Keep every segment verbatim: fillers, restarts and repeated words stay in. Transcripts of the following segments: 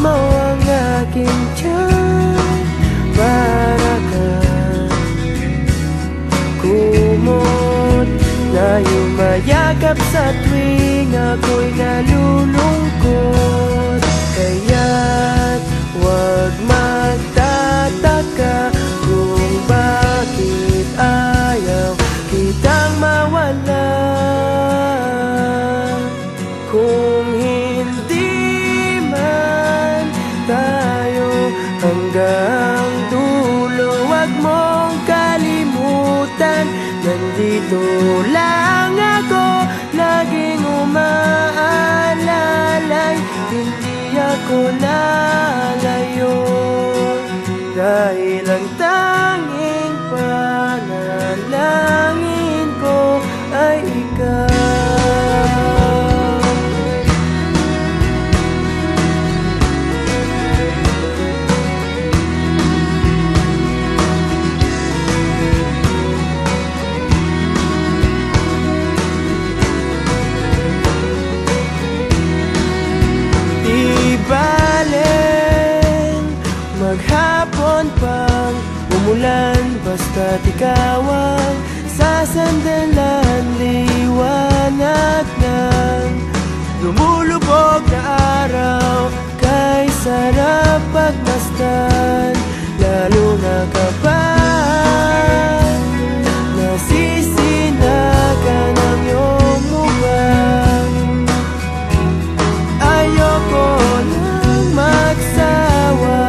mo ang aking tiyan para ka kumot na yumayakap sa tuwing ako'y nalulungkot. Kaya't huwag magtataka kung bakit ayaw kitang mawala. Kung hindi man tayo hanggang dulo, huwag mong kalimutan, nandito lang ako, laging umaalalay. Hindi ako nalayo dahil ang tanging panalangin ko ay ikaw. Maghapon pang umulan, basta't ikaw ang sasandalan. Liwanag ng lumulubog na araw kay sarap pagmasdan, lalo na kapag nasisinagan ng iyong mukha. Ayoko nang magsawa,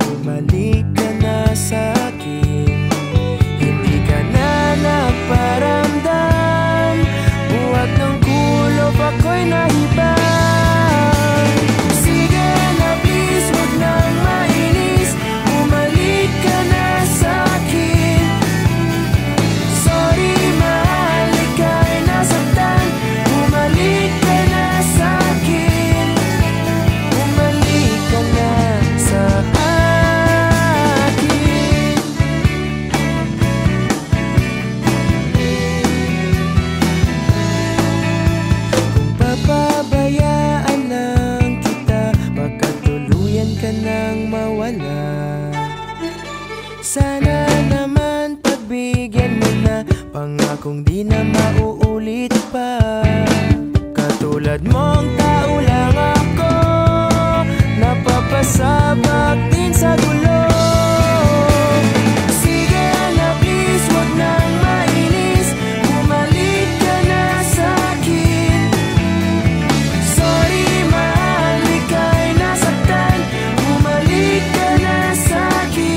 Bumalik ka na sa'kin, hindi ka na nagpapakita. na, pangakong di na mauulit pa. Katulad mong tao lang ako, napapasabak din sa gulo. Sige na please, wag nang mainis, bumalik ka na sa'kin. Sorry mahal, ika'y nasaktan, bumalik ka na sa'kin.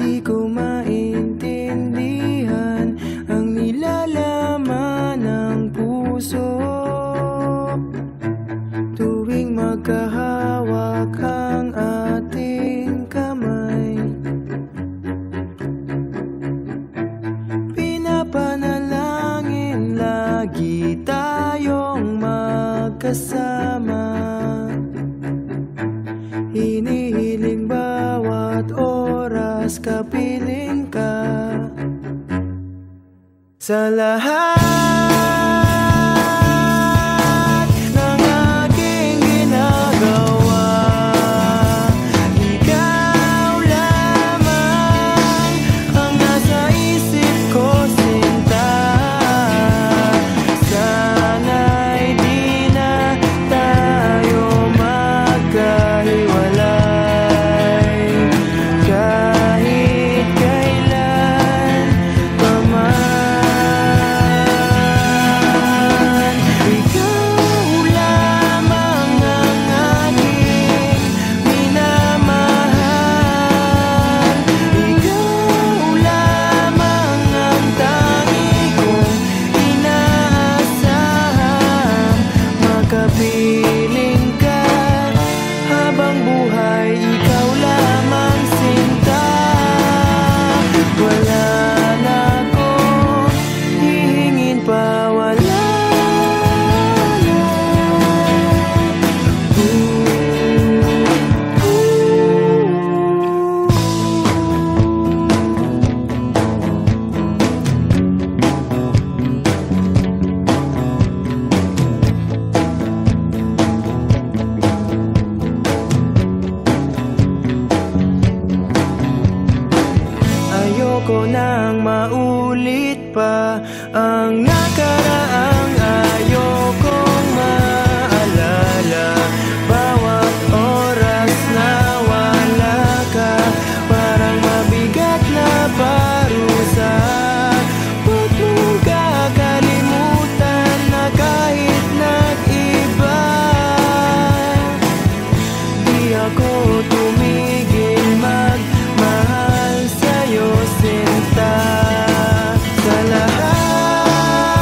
Di ko maintindihan ang nilalaman ng puso. Tuwing magkahawak ang ating kamay, pinapanalangin lagi tayong magkasama. Hinihiling bawat oras kapiling ka sa lahat. Piling ka habang buhay, ikaw lamang sinta. Wala na akong hihingin pa, wala na. Ooh, ooh. Ayoko nang maulit pa ang nakaraang ayoko. Sa lahat.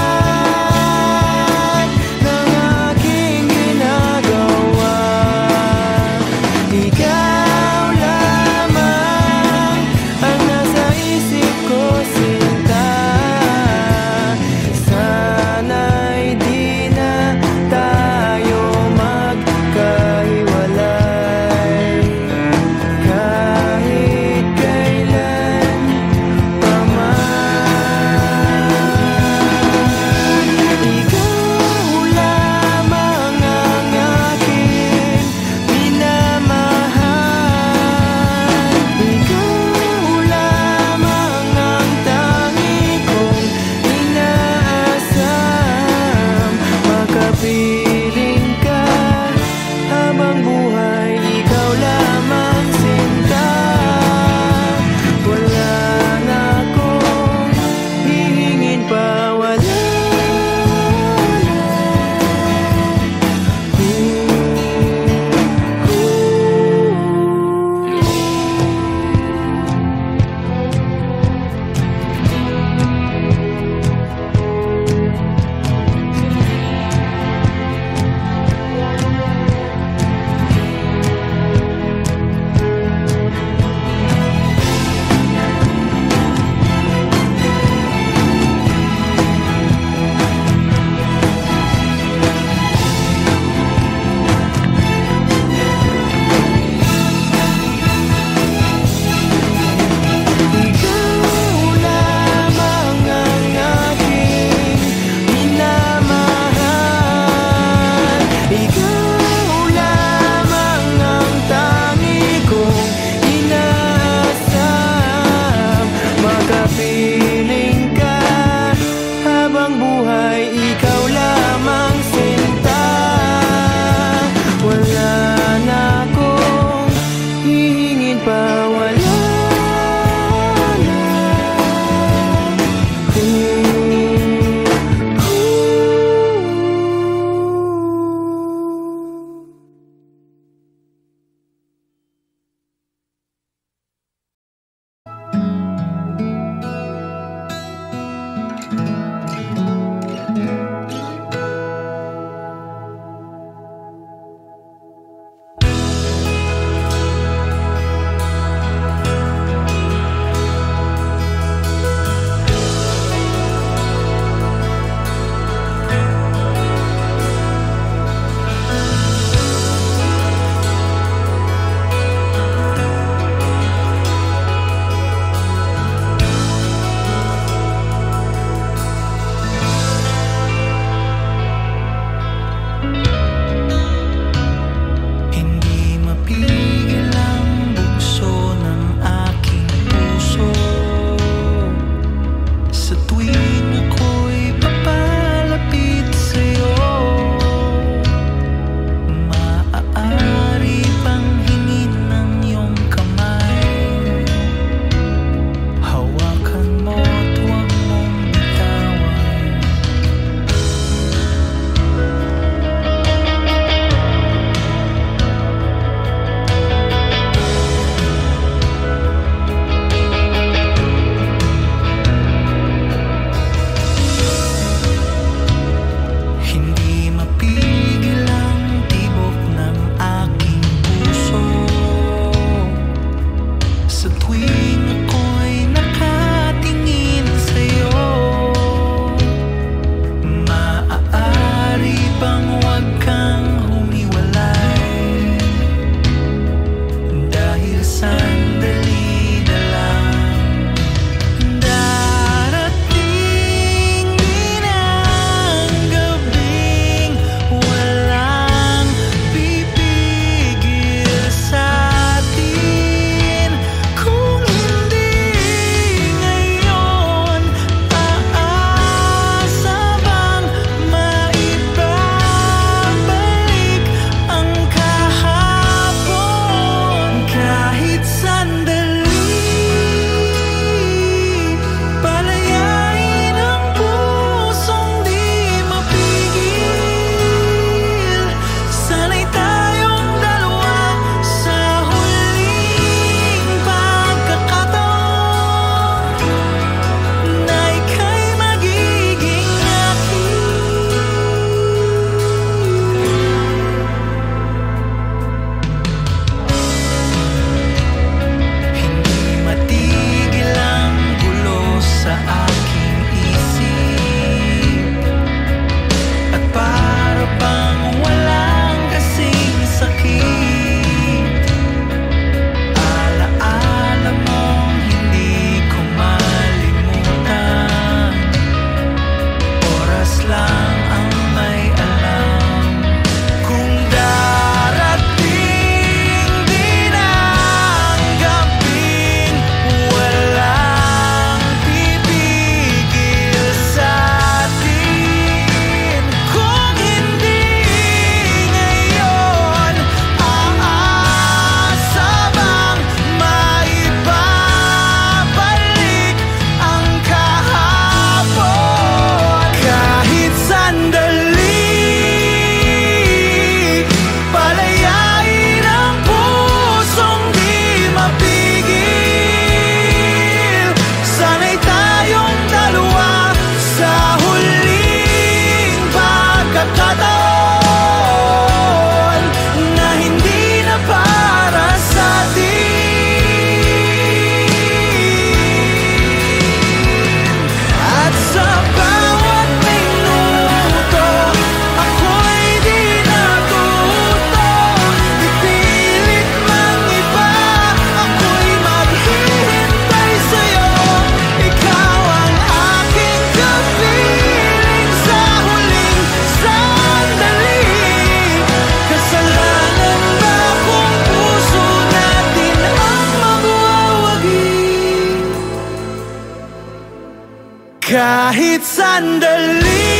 kahit sandali.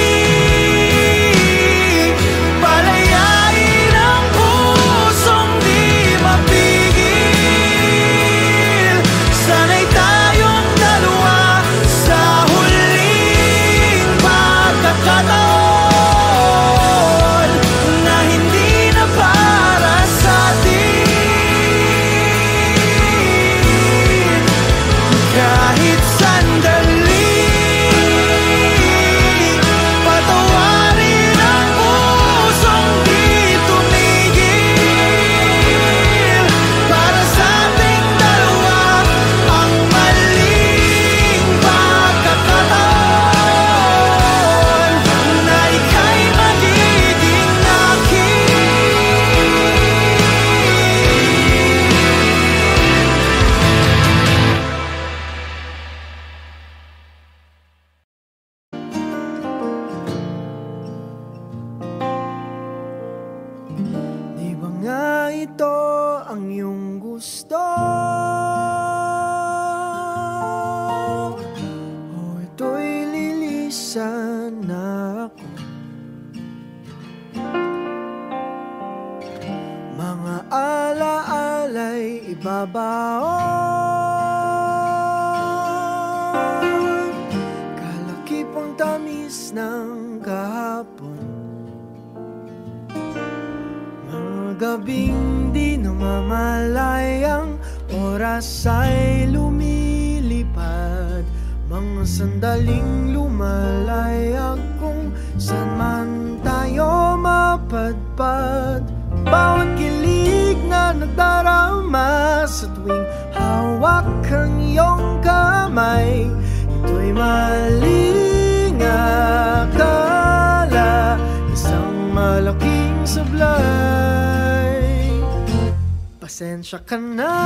Pasensya ka na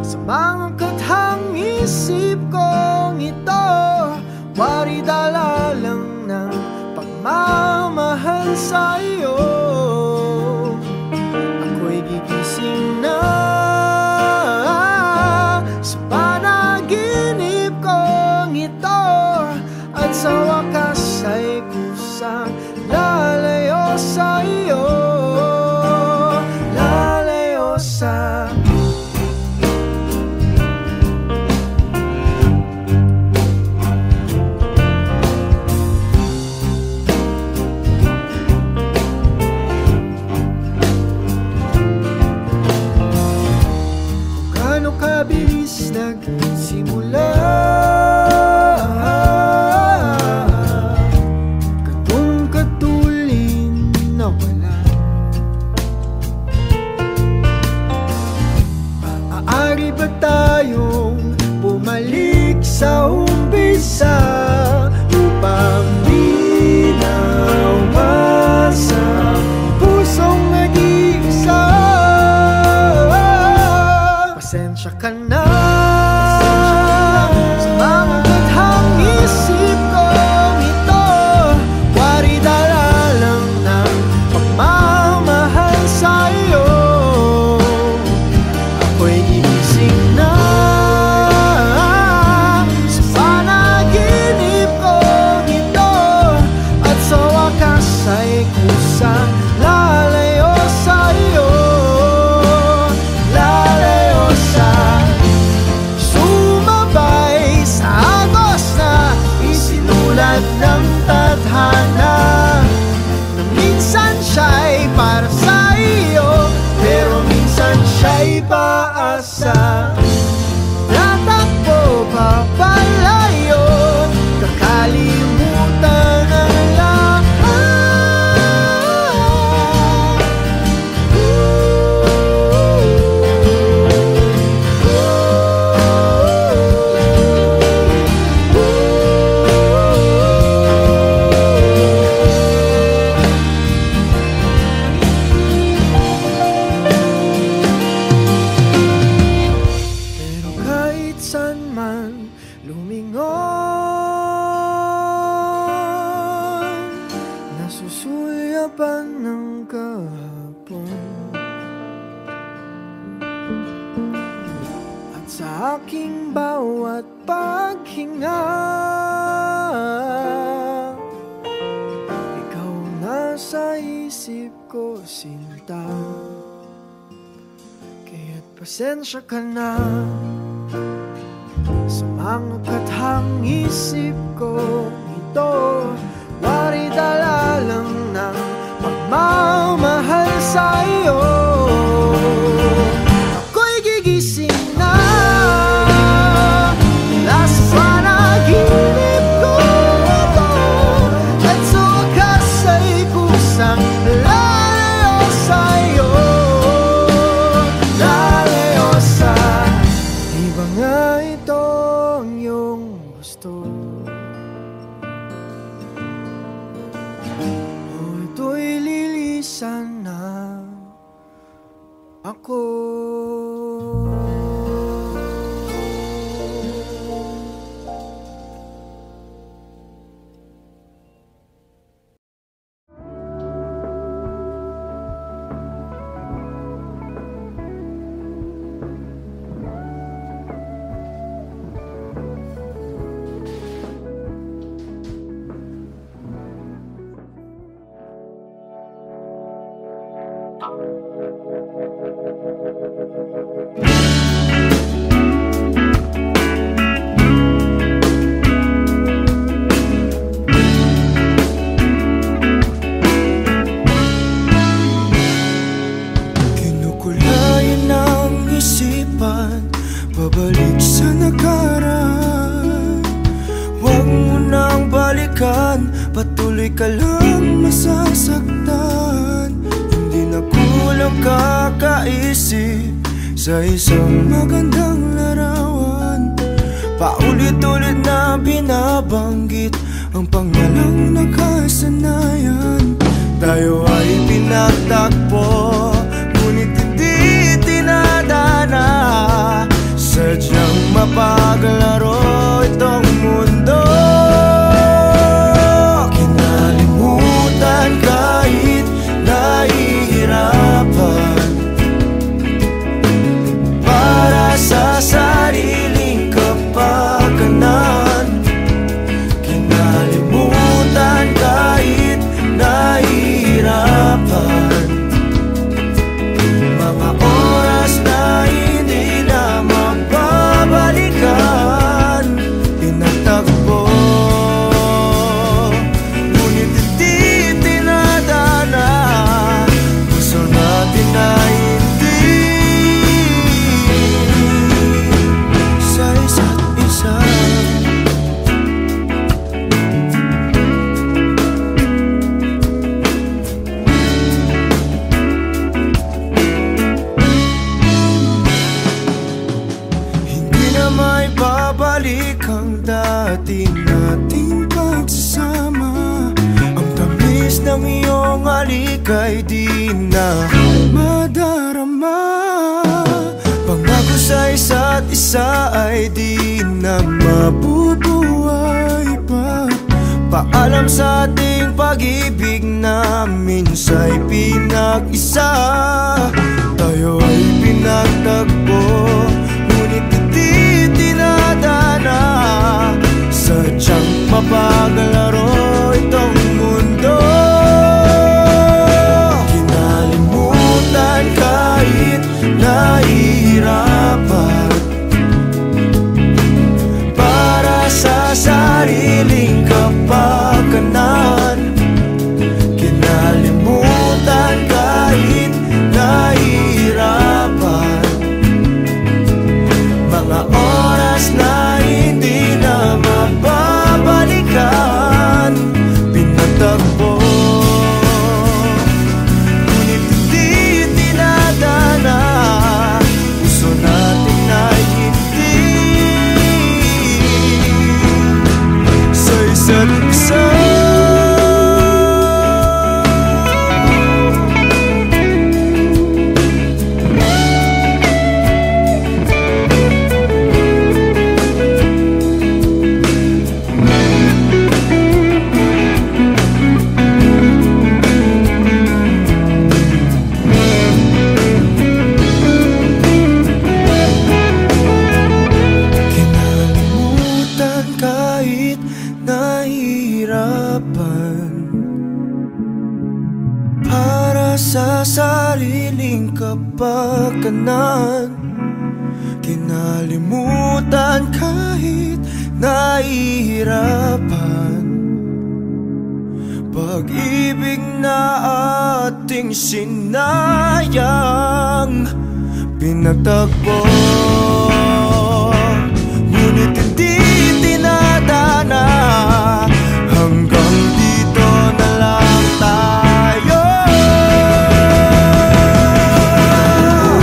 sa mga kathang isip kong ito, waridala lang ng pagmamahal sa'yo. Ako'y gigising na sa panaginip kong ito, at sa wakas ay kusang lalayo sa'yo. sa aking bawat paghinga. Ikaw nasa isip ko, sinta, kaya't pasensya ka na sa mga kathang isip ko ito. Maridala lang ng pagmamahal sa iyo. Ito'y lilisan na ako. Kinukulayan ng isipan, pabalik sa nakaraan. Huwag mo nang balikan, patuloy ka lang masasaktan. Hindi na kulang kakaisip sa isang magandang larawan. Paulit-ulit na binabanggit ang pangalang nakasanayan. Tayo ay pinatakbo, ngunit hindi tinadana. Sadyang mapaglaro itong mundo. Kinalimutan kahit nahihirapan, sa sariling kapakanan. Kinalimutan kahit nahihirapan, mga oras na hindi na mababalikan. Tinatagpo, ngunit hindi tinadana. Gusto natin na ating pagsasama. Ang tamis ng iyong halik ay di na madarama. Pangako sa isa't isa ay di na mabubuhay pa. Paalam sa ating pag-ibig na minsa'y pinag-isa. Tayo ay pinagtagpo, ngunit hindi tinadana. Sadyang mapaglaro itong mundo. Kinalimutan kahit nahihirapan, para sa sariling kapakanan. Kinalimutan kahit nahihirapan, mga oras na hindi na mababalikan. ka sa sariling kapakanan, kinalimutan kahit nahihirapan. Pag-ibig na ating sinayang, pinatagpo, ngunit hindi tinadhana. Hanggang dito na lang tayo.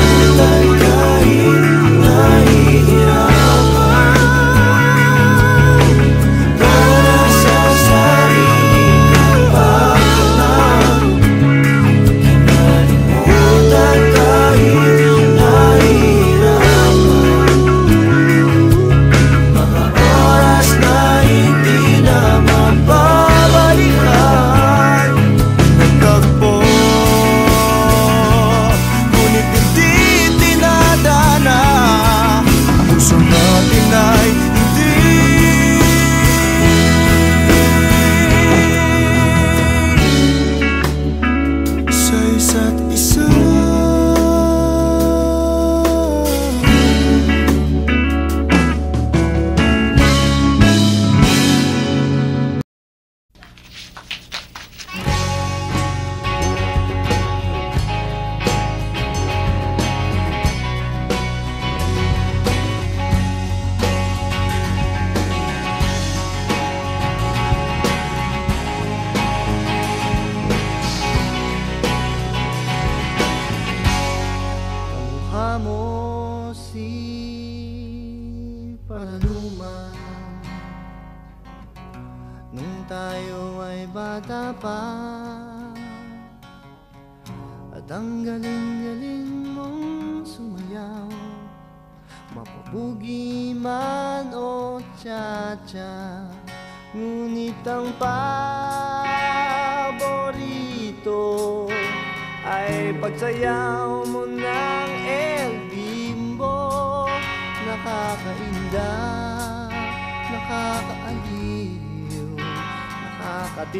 Pinatagpo kahit nahihirapan.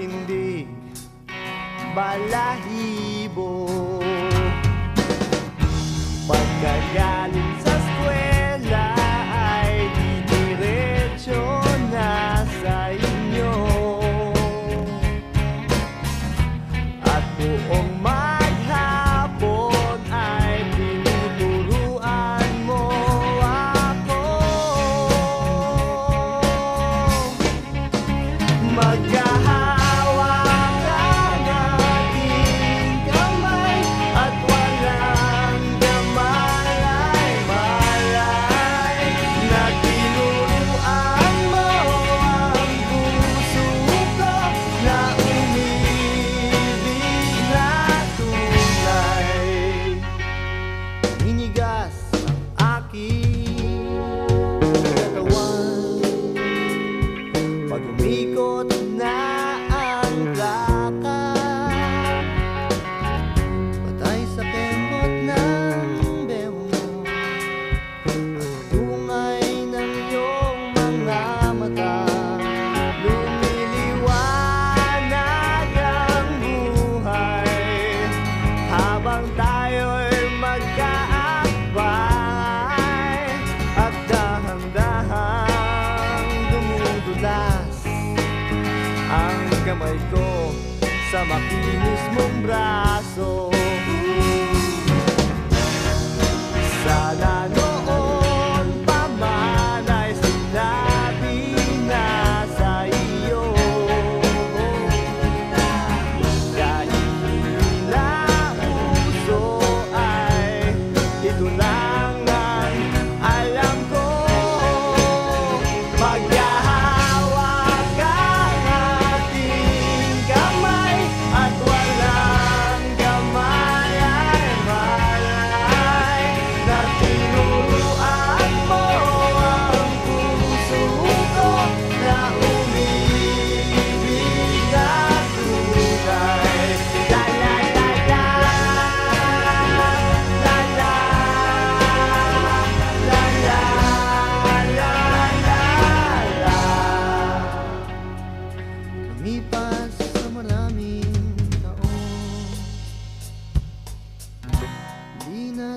Come on.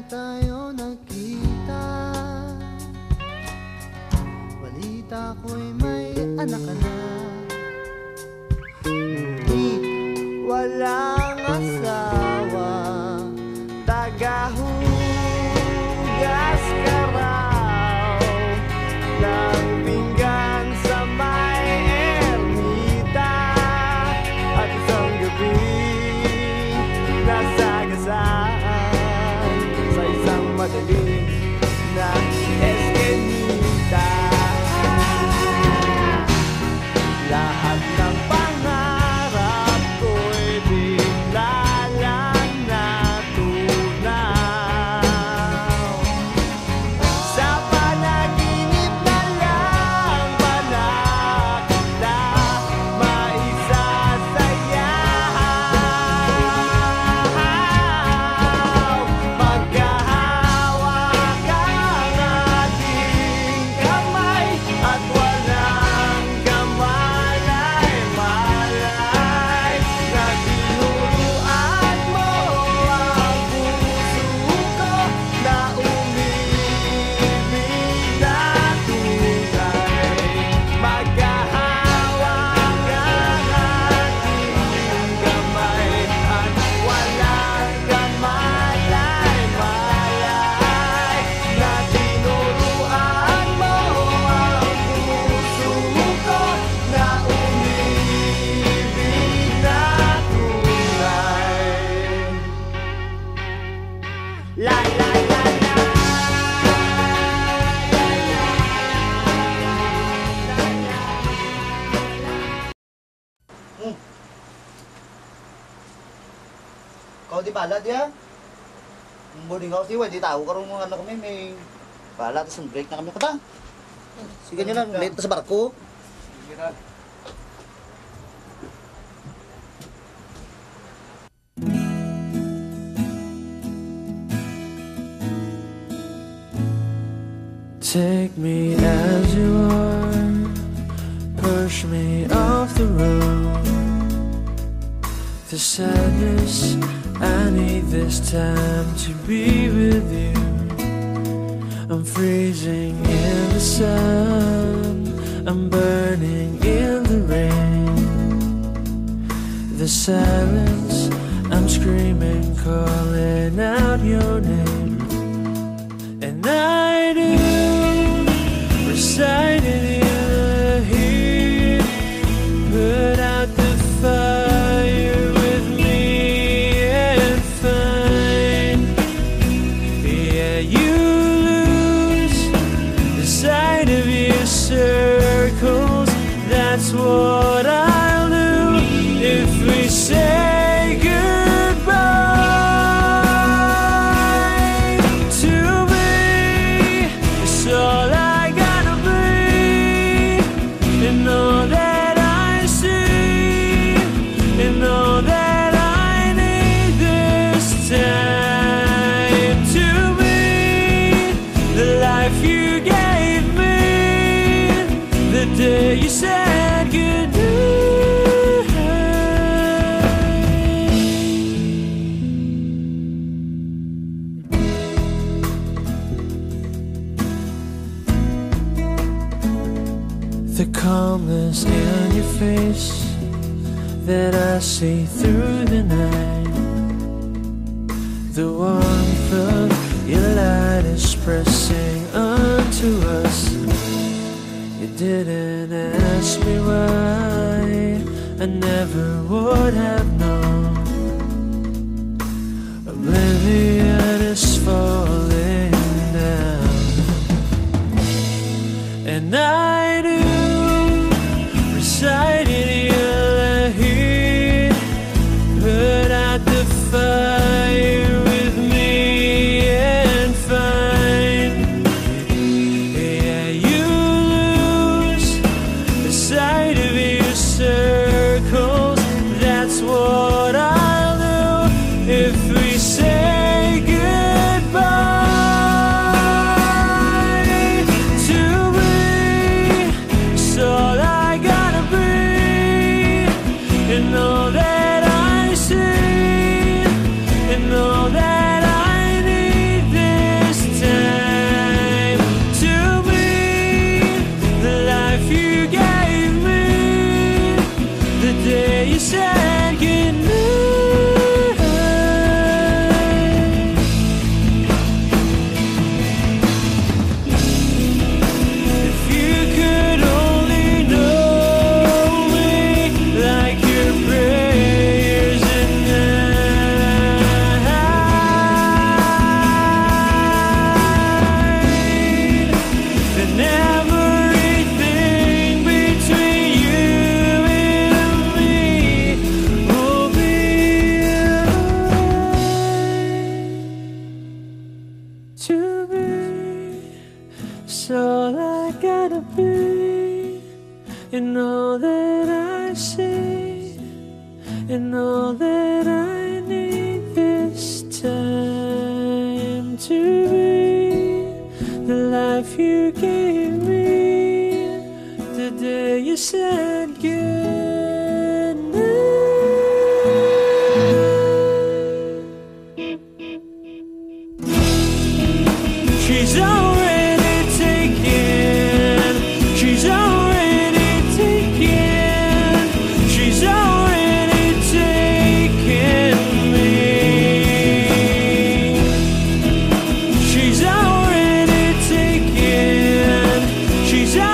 na tayo nakita. Balita ko'y may anak ka na. Ngunit walang asawa, tagahugas ka raw ng pinggan sa may ermita. At isang gabi nasa gasaan sa isang madaling na eskenita. Lahat ng pangarap ko'y bigla lang natunaw. Sa panaginip na lang pala kita maisasayaw. Magkahawak ang ating kamay at walang kamalay-malay. Natinuruan mo ang puso ko na umibig na tunay. Magkahawak ang ating kamay at walang kamalay-malay. Natinuruan mo ang puso ko na umibig na tunay. La la la la. Kau di balat ya? Boarding house di di tahu karung ano kami may balat tapos break na kami kata. Sige nyo lang, late sa barko. Take me as you are, push me off the road. The sadness I need this time to be with you. I'm freezing in the sun, I'm burning in the rain. The silence, I'm screaming, calling out your name. And I do recite it here. Put out the fire with me and find. Yeah, you lose the sight of your circles. That's what I'll do if we say goodbye to me. It's all I gotta be, and all that I see, and all that I need this time to be. The life you gave me, the day you said goodnight. The calmness in your face that I see through the night. The warmth of your light is pressing onto us. You didn't ask me why, I never would have known. Oblivion is falling down. And I do recite it you'll hear. Put out the fire with me and find. Yeah, you lose the sight of your circles. That's what I'll do if we say goodbye to me. It's all I gotta be, and all that I see, and all that I need. to be in all that I see, in all that I need this time to be. The life you gave me, the day you said goodnight. She's already taken, she's already taken, she's already taken me. She's already taken, she's already taken me.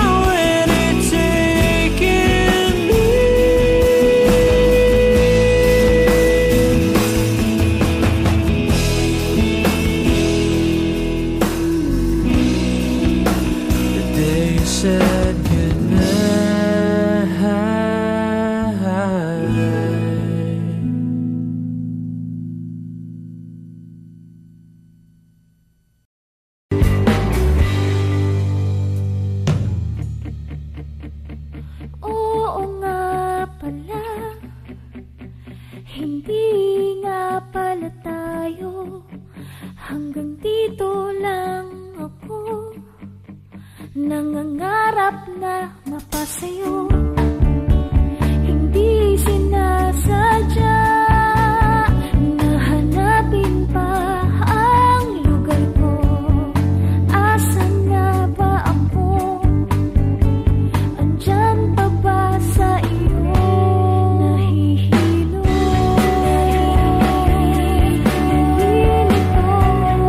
Said goodnight. Oo nga pala, hindi nga pala tayo hanggang dito lang ako. Nangangarap na mapasayo, hindi sinasadya, nahanapin pa ang lugar ko. Asan nga ba ako? Andyan pa ba sa iyo? Nahihilo, nahihilo ko. Asan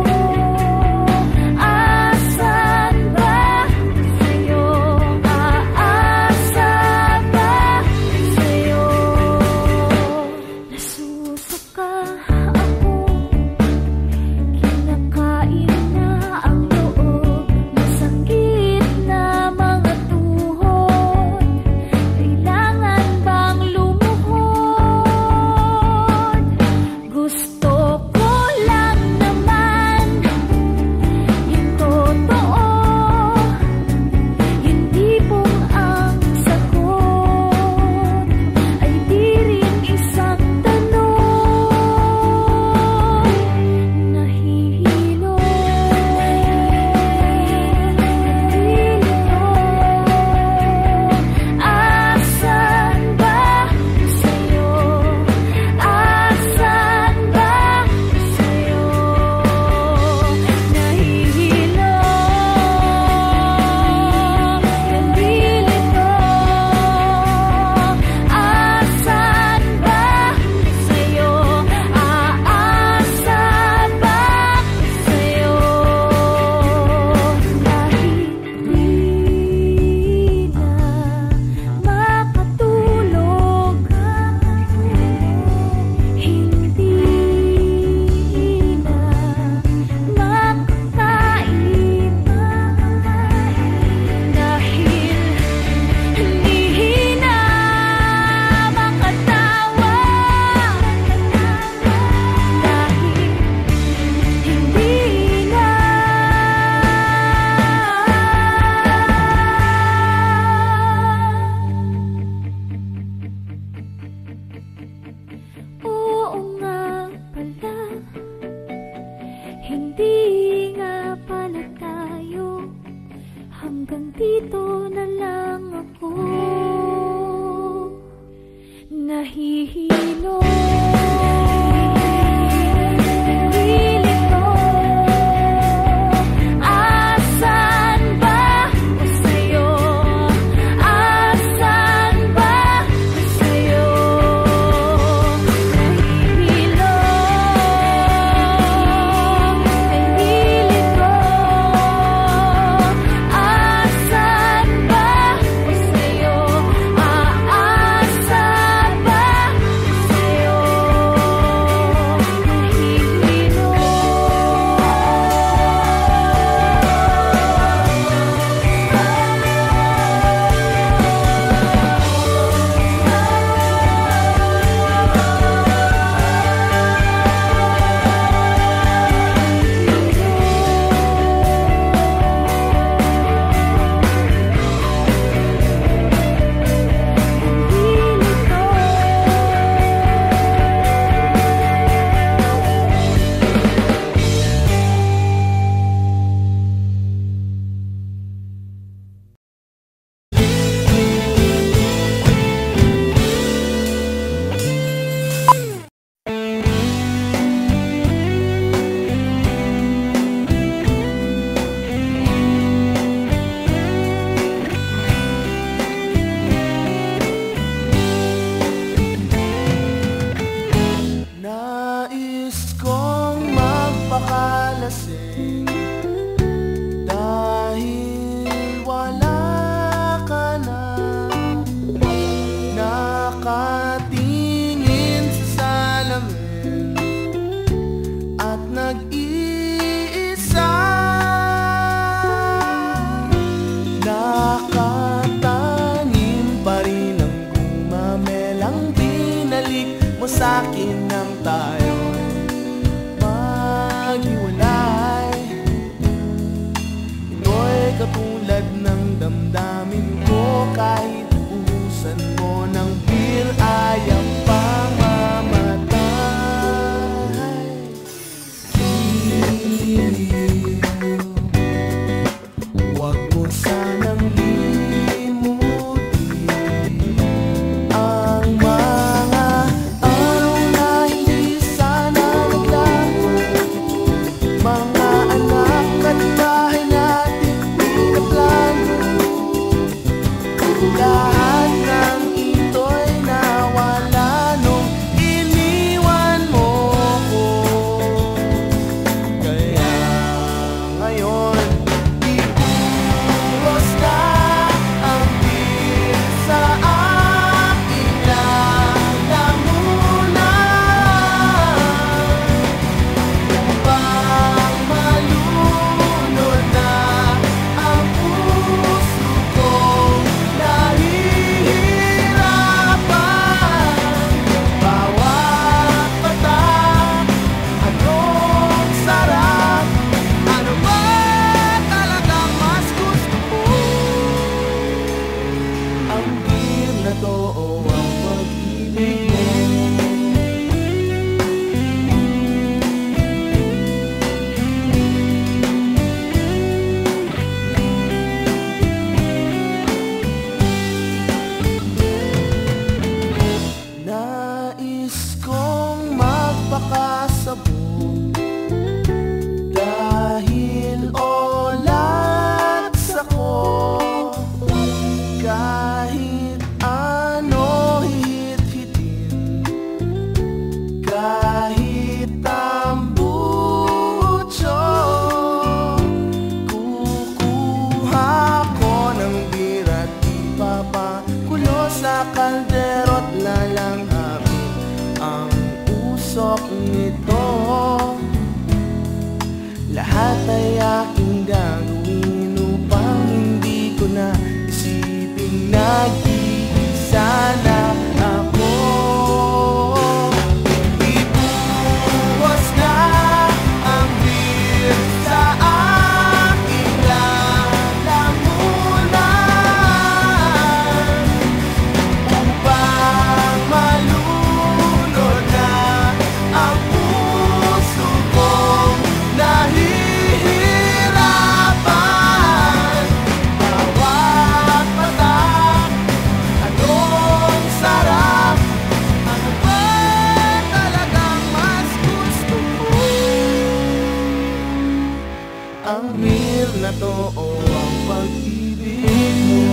lasing dahil wala ka na nakatingin sa salamin at nag-iisa. Nakatanim pa rin ang gumamelang binalik mo sa'kin ng tayo katulad ng damdamin ko. Kahit ubusan mo ng pil, ayaw pang mamatay. Huwag mo sanang limutin ang mga araw na hindi sana maglago. Mga anak at bahay natin lahat ng ito'y nawala nung iniwan mo ko. Kaya ngayon ibulos na ang pil sa aking lalamunan upang malunod na ang puso ko. Dahil olat sa'ko, kahit ano hit-hitin, kahit tambucho, kukuha ko ng bira't ipapakulo sa kaldero't lalanghapin ang usok nito. Lahat ay aking gagawin upang hindi ko na isipin nag-iisa na ako. Ibuwas na ang pil sa aking lalamunan upang malunod na ang puso kong nahihirapan. Ang mir na to o ang pag-ibig mo.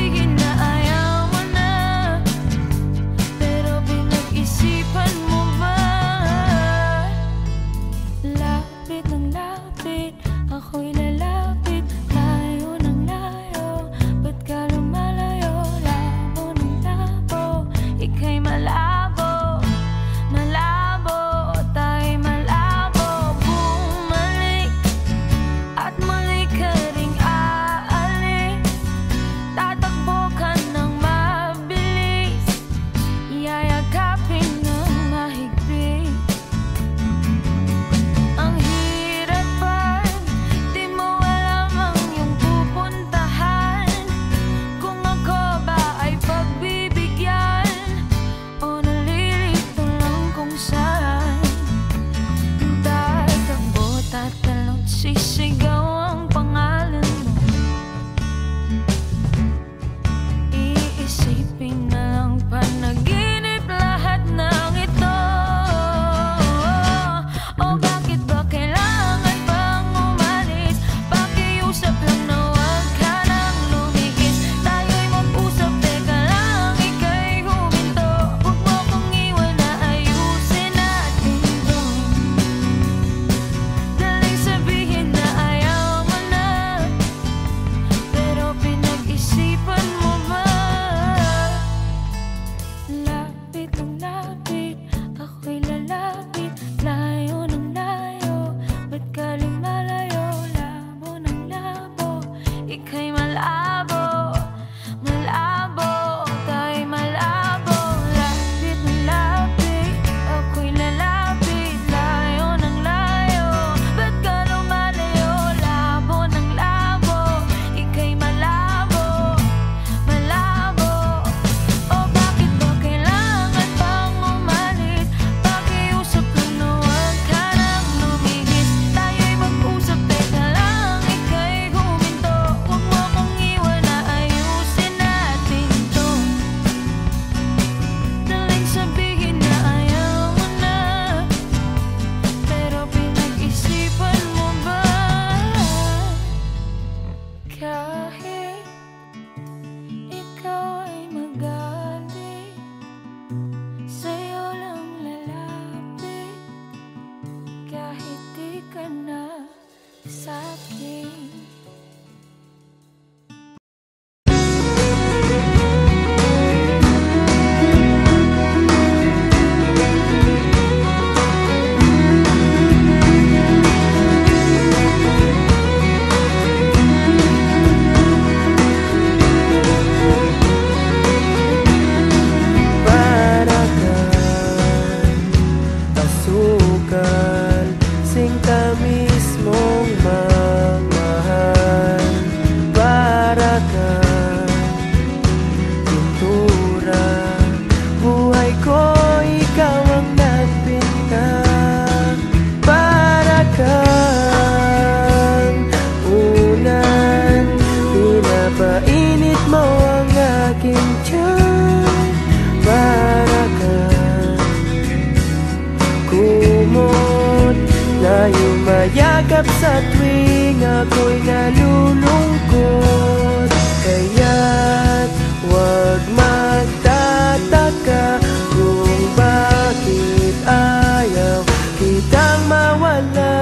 Begin now. umaga, pintura, buhay ko ikaw ang nagpinta. Para kang unan, pinapainit mo ang aking tiyan. Para kang kumot na yumayakap sa tuwing ako'y nalulungkot. Kaya't huwag magtataka kung bakit ayaw kitang mawala.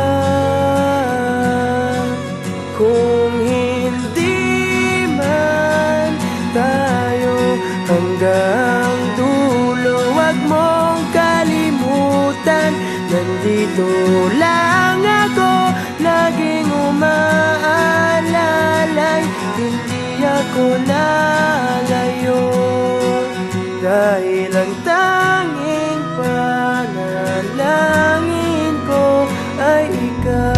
Kung hindi man tayo hanggang dulo, huwag mong kalimutan, nandito lang ako laging umaalalay. Hindi ako nalayo dahil ang tanging panalangin ko ay ikaw.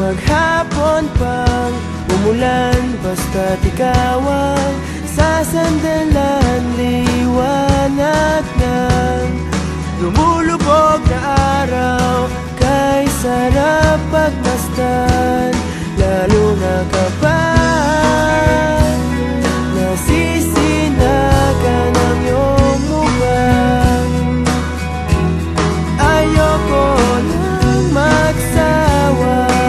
Maghapon pang umulan, basta't ikaw ang sasandalan. Liwanag ng lumulubog na araw kay sarap pagmasdan, lalo na kapag nasisinagan ang iyong mukha. Ayoko nang magsawa,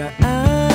Gaan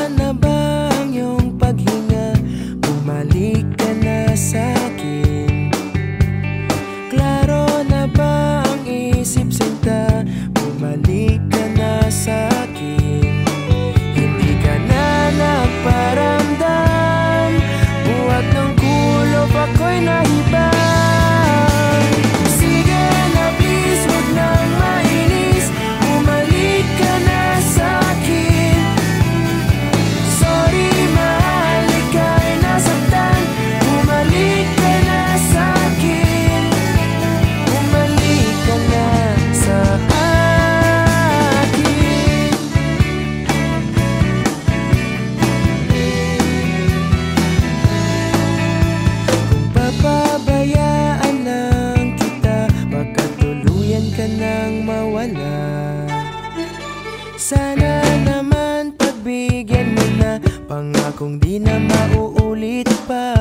mo na, pangakong di na mauulit pa.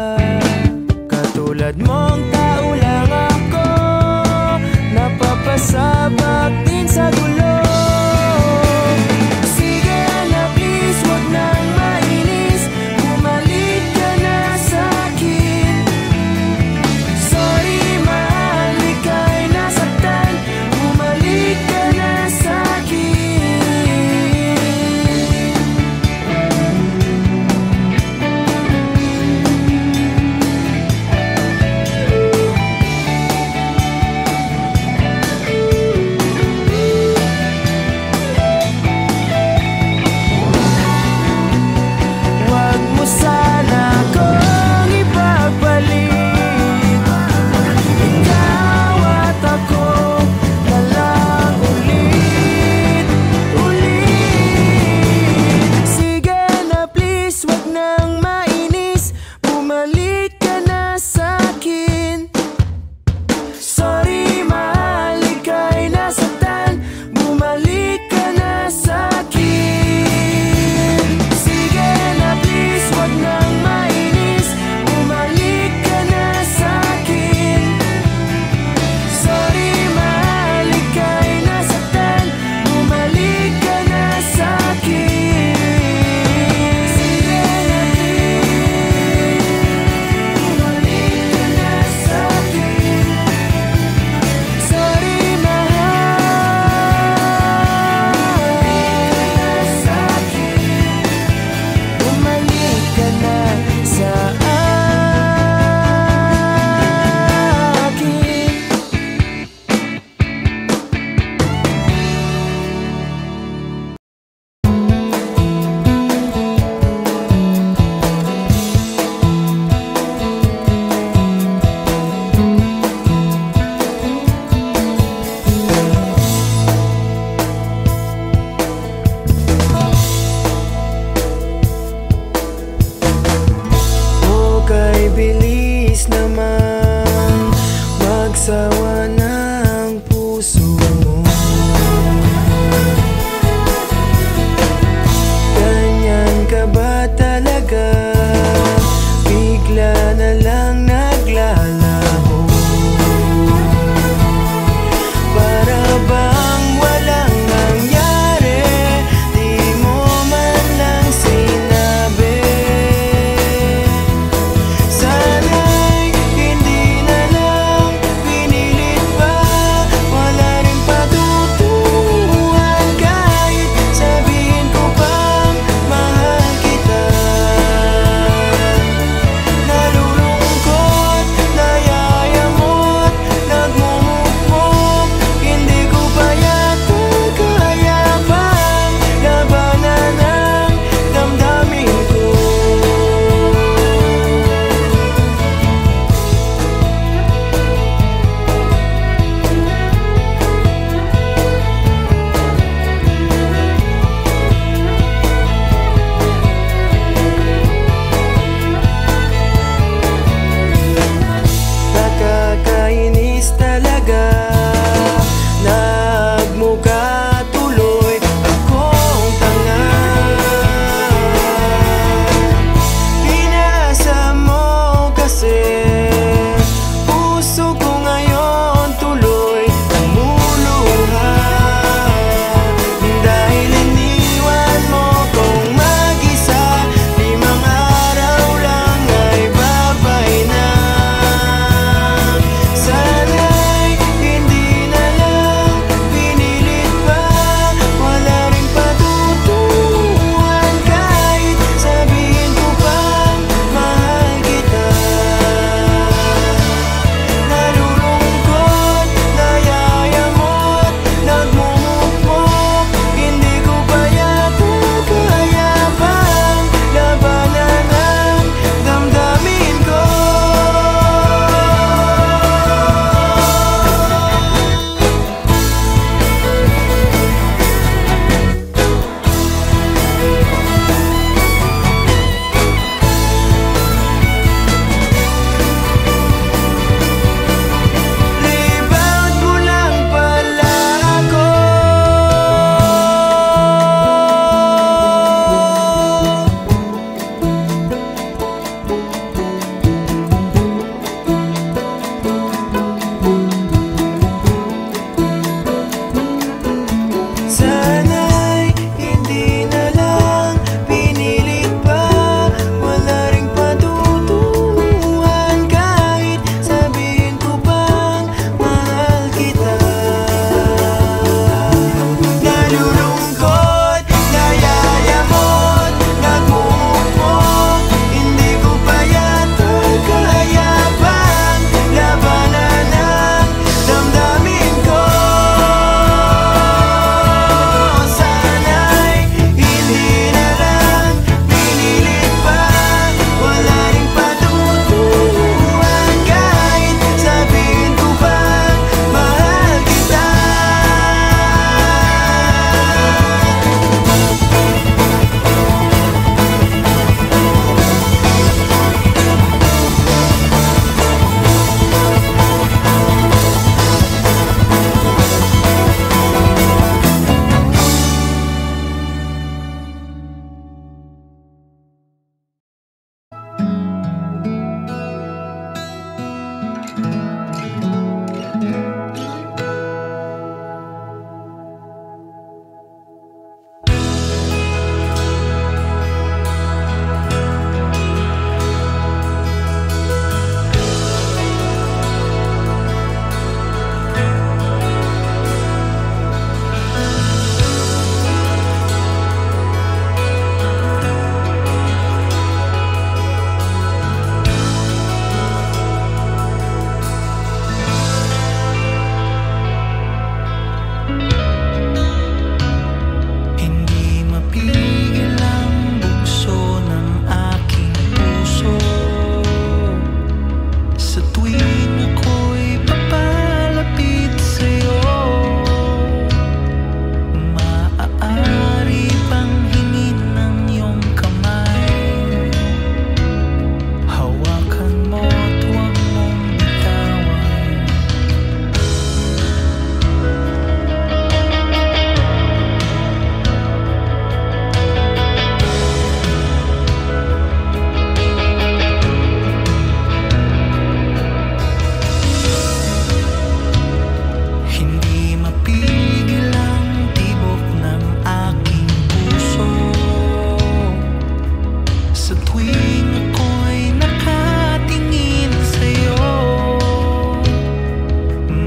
Katulad mong tao lang ako, napapasabak din sa gulo. Sige na please, wag nang mainis, bumalik ka na sa'kin. Sorry mahal, ika'y nasaktan, bumalik ka na sa'kin. Wag mo sana akong ipapalit, ikaw at ako na lang ulit, ulit. Sige na please, wag nang mainis, bumalik ka na sa'kin. Sorry mahal, ika'y nasaktan, bumalik ka na sa'kin. Sige na please, wag nang mainis, bumalik ka na sa'kin. Sorry mahal, ika'y nasaktan, bumalik ka na sa'kin. Sige na please, bumalik ka na sa'kin. Sorry mahal, bumalik ka na sa'kin. Bumalik ka na sa'kin. Okay, bilis naman, magsawa ng puso mo. Ganyan ka ba talaga? Bigla na lang naglalaho. Para bang walang nangyari, di mo man lang sinabi. Sana'y hindi na lang pinili Sa tuwing ako'y nakatingin sa'yo,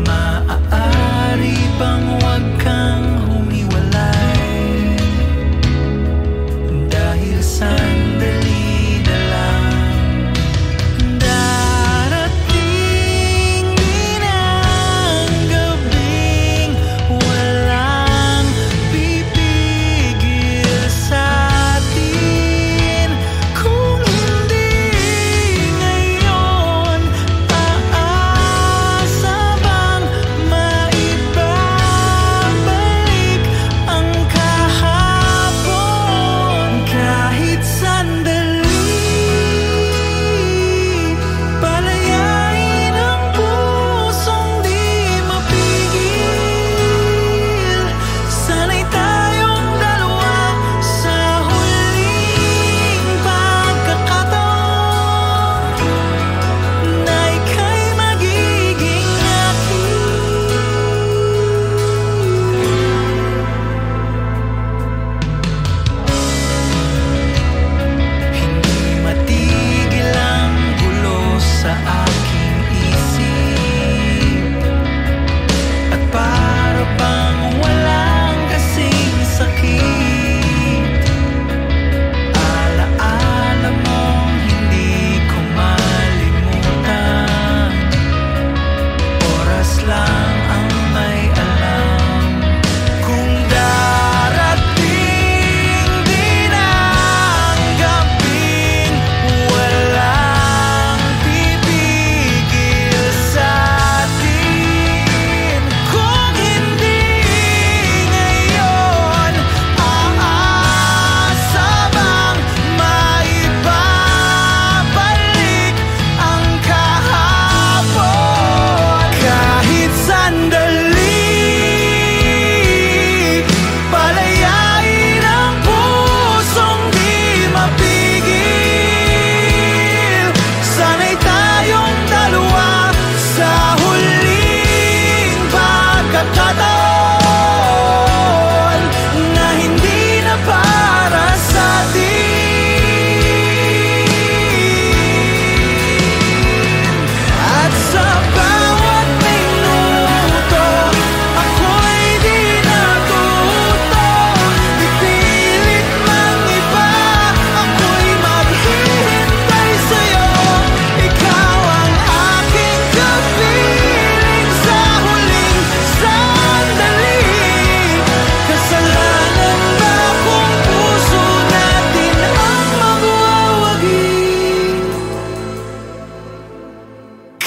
maaari bang huwag kang humiwalay? Dahil sandali na lang darating din ang gabing walang pipigil sa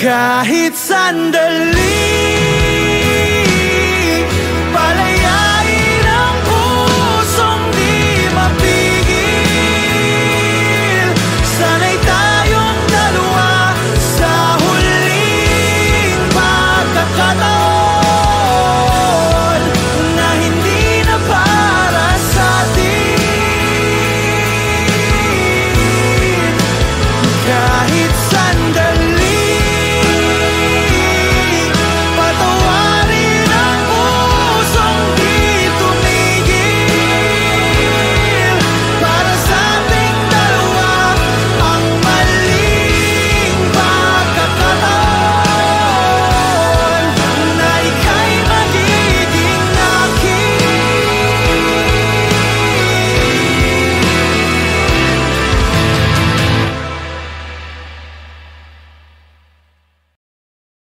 kahit sandali.